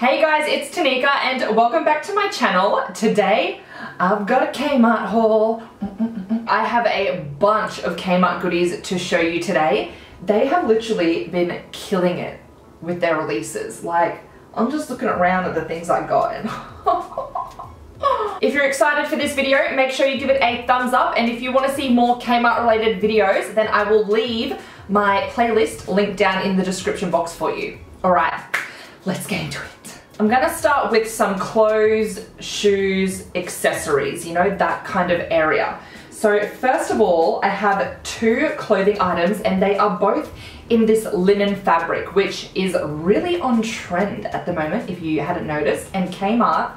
Hey guys, it's Tanika and welcome back to my channel. Today, I've got a Kmart haul. I have a bunch of Kmart goodies to show you today. They have literally been killing it with their releases. Like, I'm just looking around at the things I got and if you're excited for this video, make sure you give it a thumbs up, and if you want to see more Kmart related videos, then I will leave my playlist link down in the description box for you. Alright, let's get into it. I'm gonna start with some clothes, shoes, accessories, you know, that kind of area. So first of all, I have two clothing items and they are both in this linen fabric, which is really on trend at the moment, if you hadn't noticed, and Kmart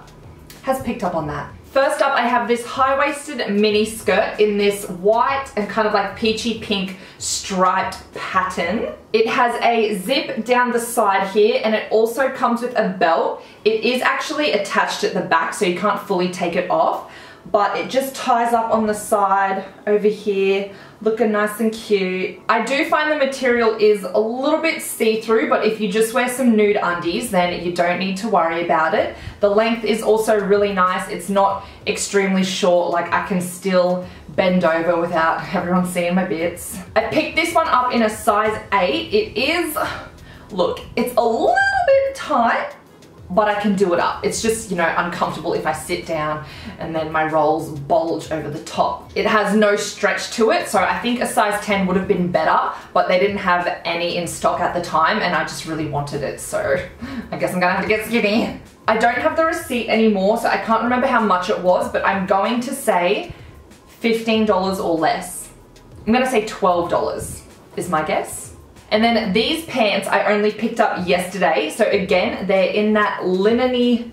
has picked up on that. First up, I have this high-waisted mini skirt in this white and kind of like peachy pink striped pattern. It has a zip down the side here and it also comes with a belt. It is actually attached at the back so you can't fully take it off, but it just ties up on the side over here, looking nice and cute. I do find the material is a little bit see-through, but if you just wear some nude undies, then you don't need to worry about it. The length is also really nice. It's not extremely short, like I can still bend over without everyone seeing my bits. I picked this one up in a size 8. It is, look, it's a little bit tight, but I can do it up. It's just, you know, uncomfortable if I sit down and then my rolls bulge over the top. It has no stretch to it, so I think a size 10 would have been better, but they didn't have any in stock at the time and I just really wanted it, so I guess I'm gonna have to get skinny. I don't have the receipt anymore, so I can't remember how much it was, but I'm going to say $15 or less. I'm gonna say $12 is my guess. And then these pants I only picked up yesterday. So again, they're in that linen-y?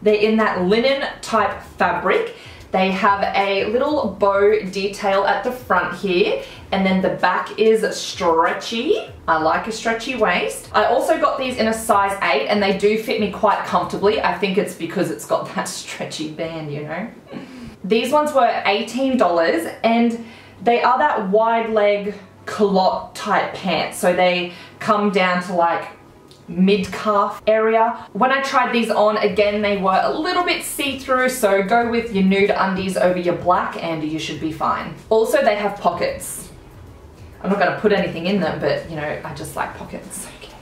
They're in that linen type fabric. They have a little bow detail at the front here, and then the back is stretchy. I like a stretchy waist. I also got these in a size 8 and they do fit me quite comfortably. I think it's because it's got that stretchy band, you know? These ones were $18 and they are that wide leg culotte type pants, so they come down to like mid-calf area. When I tried these on, again, they were a little bit see-through, so go with your nude undies over your black and you should be fine. Also, they have pockets. I'm not gonna put anything in them, but you know, I just like pockets. Okay.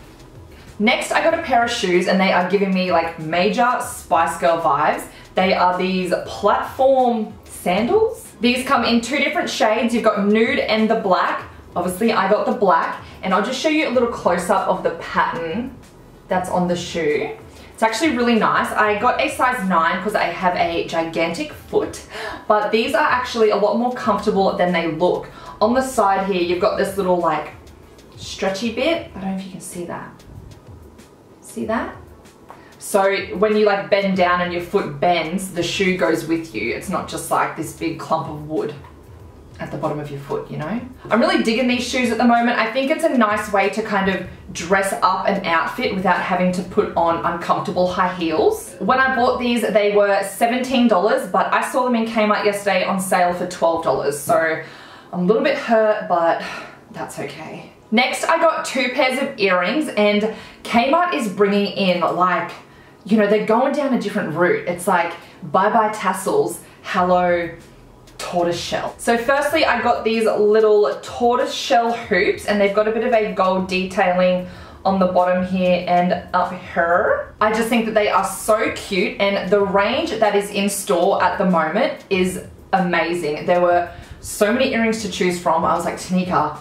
Next, I got a pair of shoes and they are giving me like major Spice Girl vibes. They are these platform sandals. These come in two different shades. You've got nude and the black. Obviously, I got the black, and I'll just show you a little close-up of the pattern that's on the shoe. It's actually really nice. I got a size 9 because I have a gigantic foot, but these are actually a lot more comfortable than they look. On the side here, you've got this little, like, stretchy bit. I don't know if you can see that. See that? So when you, like, bend down and your foot bends, the shoe goes with you. It's not just, like, this big clump of wood at the bottom of your foot, you know? I'm really digging these shoes at the moment. I think it's a nice way to kind of dress up an outfit without having to put on uncomfortable high heels. When I bought these, they were $17, but I saw them in Kmart yesterday on sale for $12, so I'm a little bit hurt, but that's okay. Next, I got two pairs of earrings, and Kmart is bringing in, like, you know, they're going down a different route. It's like, bye-bye tassels, hello, tortoiseshell. So firstly, I got these little tortoiseshell hoops and they've got a bit of a gold detailing on the bottom here and up here. I just think that they are so cute, and the range that is in store at the moment is amazing. There were so many earrings to choose from. I was like, Tanika,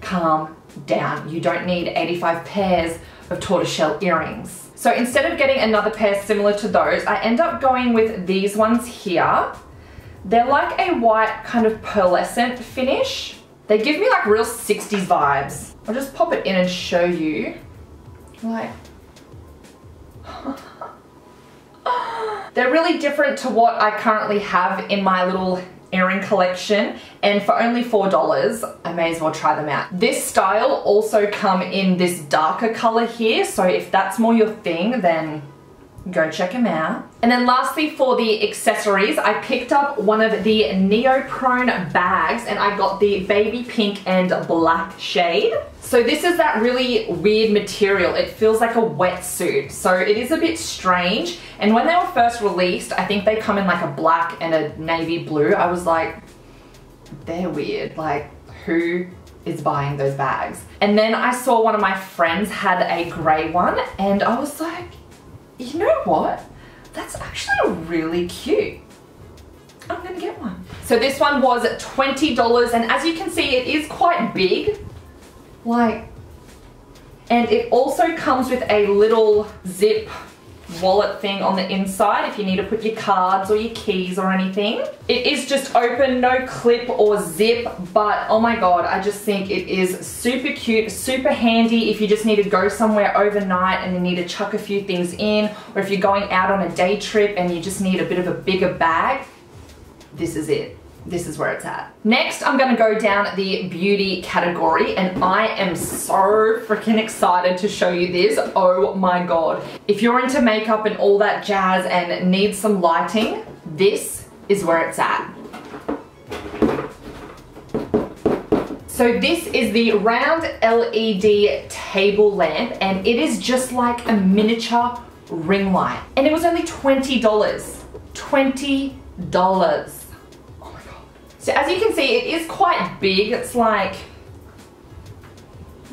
calm down. You don't need 85 pairs of tortoiseshell earrings. So instead of getting another pair similar to those, I end up going with these ones here. They're like a white kind of pearlescent finish. They give me like real 60s vibes. I'll just pop it in and show you. Like, they're really different to what I currently have in my little earring collection, and for only $4, I may as well try them out. This style also come in this darker color here, so if that's more your thing, then go check them out. And then lastly, for the accessories, I picked up one of the neoprene bags and I got the baby pink and black shade. So this is that really weird material. It feels like a wetsuit. So it is a bit strange. And when they were first released, I think they come in like a black and a navy blue. I was like, they're weird. Like, who is buying those bags? And then I saw one of my friends had a gray one and I was like, you know what? That's actually really cute. I'm gonna get one. So this one was $20 and as you can see, it is quite big. Like, and it also comes with a little zip wallet thing on the inside if you need to put your cards or your keys or anything. It is just open, no clip or zip, but oh my god, I just think it is super cute, super handy if you just need to go somewhere overnight and you need to chuck a few things in, or if you're going out on a day trip and you just need a bit of a bigger bag, this is it. This is where it's at. Next, I'm gonna go down the beauty category and I am so freaking excited to show you this. Oh my god. If you're into makeup and all that jazz and need some lighting, this is where it's at. So this is the round LED table lamp and it is just like a miniature ring light. And it was only $20. $20. So as you can see, it is quite big. It's like,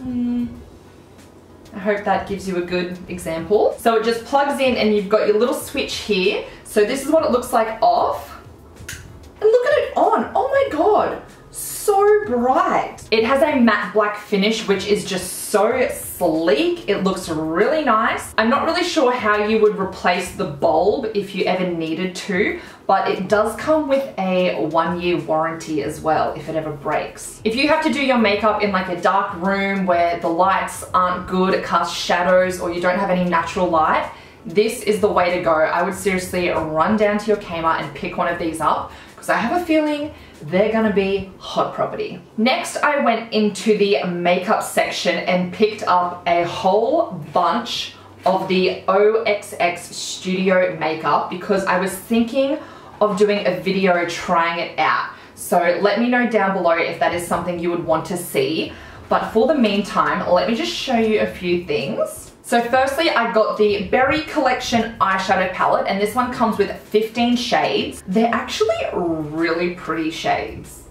I hope that gives you a good example. So it just plugs in and you've got your little switch here. So this is what it looks like off. And look at it on, oh my God, so bright. It has a matte black finish, which is just so sleek. It looks really nice. I'm not really sure how you would replace the bulb if you ever needed to, but it does come with a 1-year warranty as well if it ever breaks. If you have to do your makeup in like a dark room where the lights aren't good, it casts shadows, or you don't have any natural light, this is the way to go. I would seriously run down to your Kmart and pick one of these up because I have a feeling they're gonna be hot property. Next, I went into the makeup section and picked up a whole bunch of the OXX Studio makeup because I was thinking of doing a video trying it out. So let me know down below if that is something you would want to see. But for the meantime, let me just show you a few things. So firstly, I got the Berry Collection eyeshadow palette and this one comes with 15 shades. They're actually really pretty shades.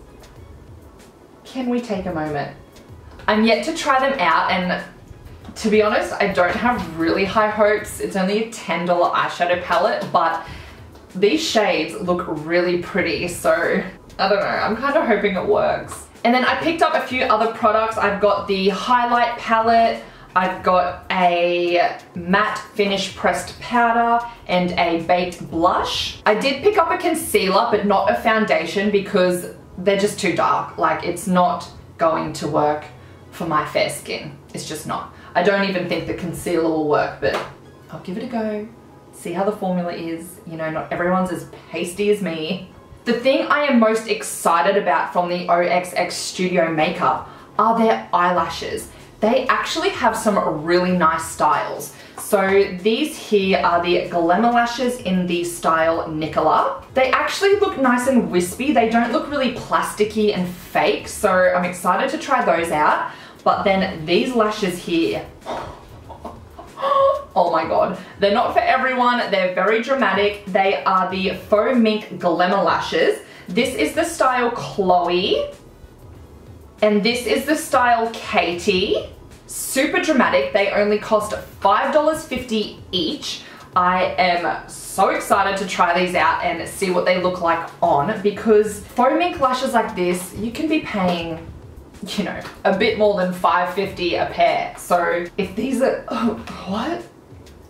Can we take a moment? I'm yet to try them out and to be honest, I don't have really high hopes. It's only a $10 eyeshadow palette, but these shades look really pretty. So I don't know, I'm kind of hoping it works. And then I picked up a few other products. I've got the highlight palette. I've got a matte finish pressed powder and a baked blush. I did pick up a concealer, but not a foundation because they're just too dark. Like, it's not going to work for my fair skin. It's just not. I don't even think the concealer will work, but I'll give it a go. See how the formula is. You know, not everyone's as pasty as me. The thing I am most excited about from the OXX Studio makeup are their eyelashes. They actually have some really nice styles. So these here are the Glamour Lashes in the style Nicola. They actually look nice and wispy. They don't look really plasticky and fake. So I'm excited to try those out. But then these lashes here, oh my god. They're not for everyone. They're very dramatic. They are the Faux Mink Glamour Lashes. This is the style Chloe. And this is the style Katie. Super dramatic. They only cost $5.50 each. I am so excited to try these out and see what they look like on, because faux mink lashes like this, you can be paying, you know, a bit more than $5.50 a pair. So if these are,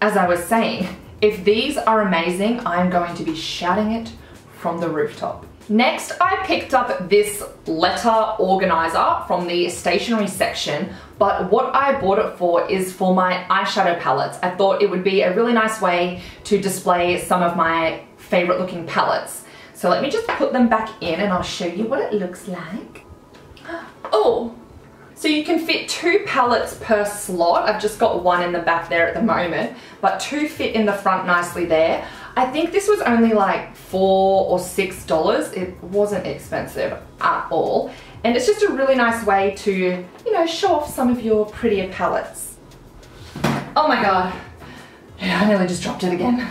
as I was saying, if these are amazing, I'm going to be shouting it from the rooftop. Next, I picked up this letter organizer from the stationery section, but what I bought it for is for my eyeshadow palettes. I thought it would be a really nice way to display some of my favorite looking palettes. So let me just put them back in and I'll show you what it looks like. Oh, So you can fit 2 palettes per slot. I've just got one in the back there at the moment, but 2 fit in the front nicely there. I think this was only like $4 or $6. It wasn't expensive at all. And it's just a really nice way to, you know, show off some of your prettier palettes. Oh my God, I nearly just dropped it again.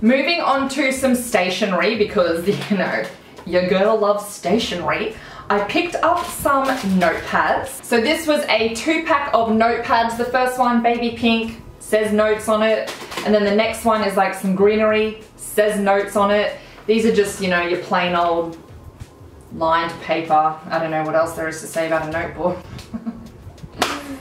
Moving on to some stationery, because, you know, your girl loves stationery. I picked up some notepads. So this was a 2-pack of notepads. The first one, baby pink, says notes on it. And then the next one is like some greenery, says notes on it. These are just, you know, your plain old lined paper. I don't know what else there is to say about a notebook.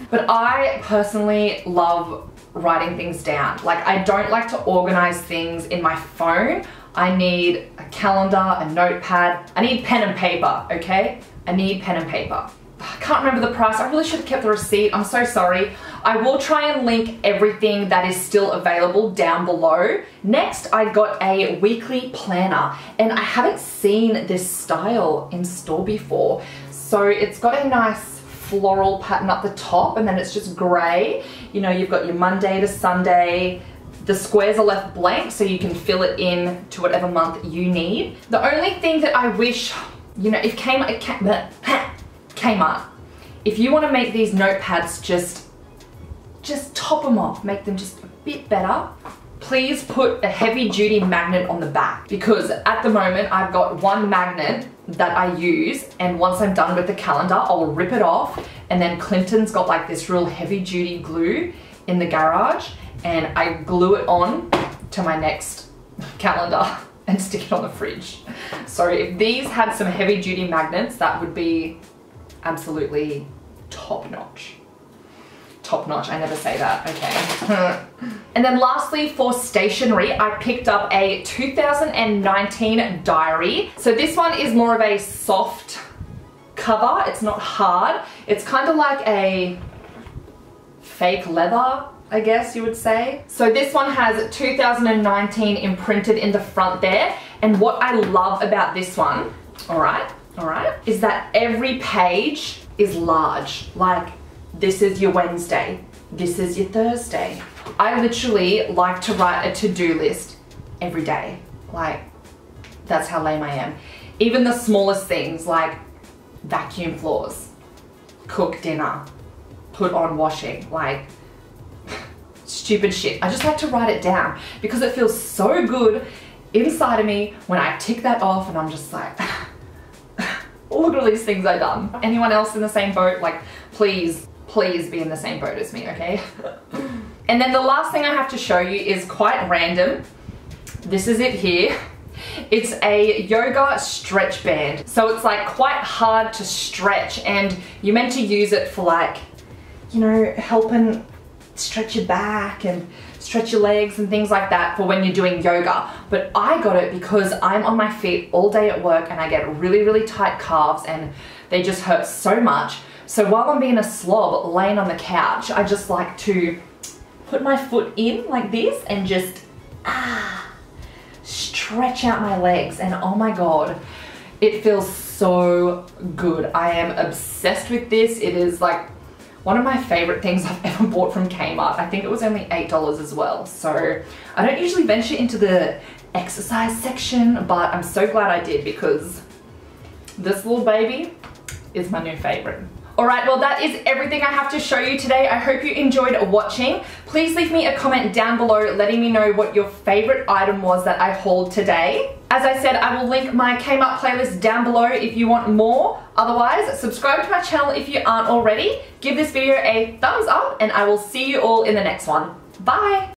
But I personally love writing things down. Like, I don't like to organize things in my phone. I need a calendar, a notepad. I need pen and paper, okay? I need pen and paper. I can't remember the price. I really should have kept the receipt. I'm so sorry. I will try and link everything that is still available down below. Next, I got a weekly planner, and I haven't seen this style in store before. So it's got a nice floral pattern up the top, and then it's just grey. You know, you've got your Monday to Sunday. The squares are left blank, so you can fill it in to whatever month you need. The only thing that I wish, you know, if Kmart, if you want to make these notepads just top them off, make them just a bit better, please put a heavy duty magnet on the back, because at the moment I've got one magnet that I use, and once I'm done with the calendar, I'll rip it off. And then Clinton's got like this real heavy duty glue in the garage, and I glue it on to my next calendar and stick it on the fridge. So if these had some heavy duty magnets, that would be absolutely top notch. Top notch, I never say that, okay. And then lastly, for stationery, I picked up a 2019 diary. So this one is more of a soft cover, it's not hard. It's kind of like a fake leather, I guess you would say. So this one has 2019 imprinted in the front there. And what I love about this one, all right, is that every page is large. Like, this is your Wednesday, this is your Thursday. I literally like to write a to-do list every day. Like, that's how lame I am. Even the smallest things, like vacuum floors, cook dinner, put on washing, like, stupid shit. I just like to write it down because it feels so good inside of me when I tick that off, and I'm just like, look at all these things I've done. Anyone else in the same boat? Like, please, please be in the same boat as me, okay? And then the last thing I have to show you is quite random. This is it here. It's a yoga stretch band. So it's like quite hard to stretch, and you're meant to use it for, like, you know, helping stretch your back and stretch your legs and things like that for when you're doing yoga. But I got it because I'm on my feet all day at work, and I get really, really tight calves, and they just hurt so much. So while I'm being a slob laying on the couch, I just like to put my foot in like this and just stretch out my legs, and oh my God, it feels so good. I am obsessed with this. It is like one of my favorite things I've ever bought from Kmart. I think it was only $8 as well. So I don't usually venture into the exercise section, but I'm so glad I did, because this little baby is my new favorite. All right, well, that is everything I have to show you today. I hope you enjoyed watching. Please leave me a comment down below letting me know what your favorite item was that I hauled today. As I said, I will link my Kmart playlist down below if you want more. Otherwise, subscribe to my channel if you aren't already. Give this video a thumbs up, and I will see you all in the next one. Bye!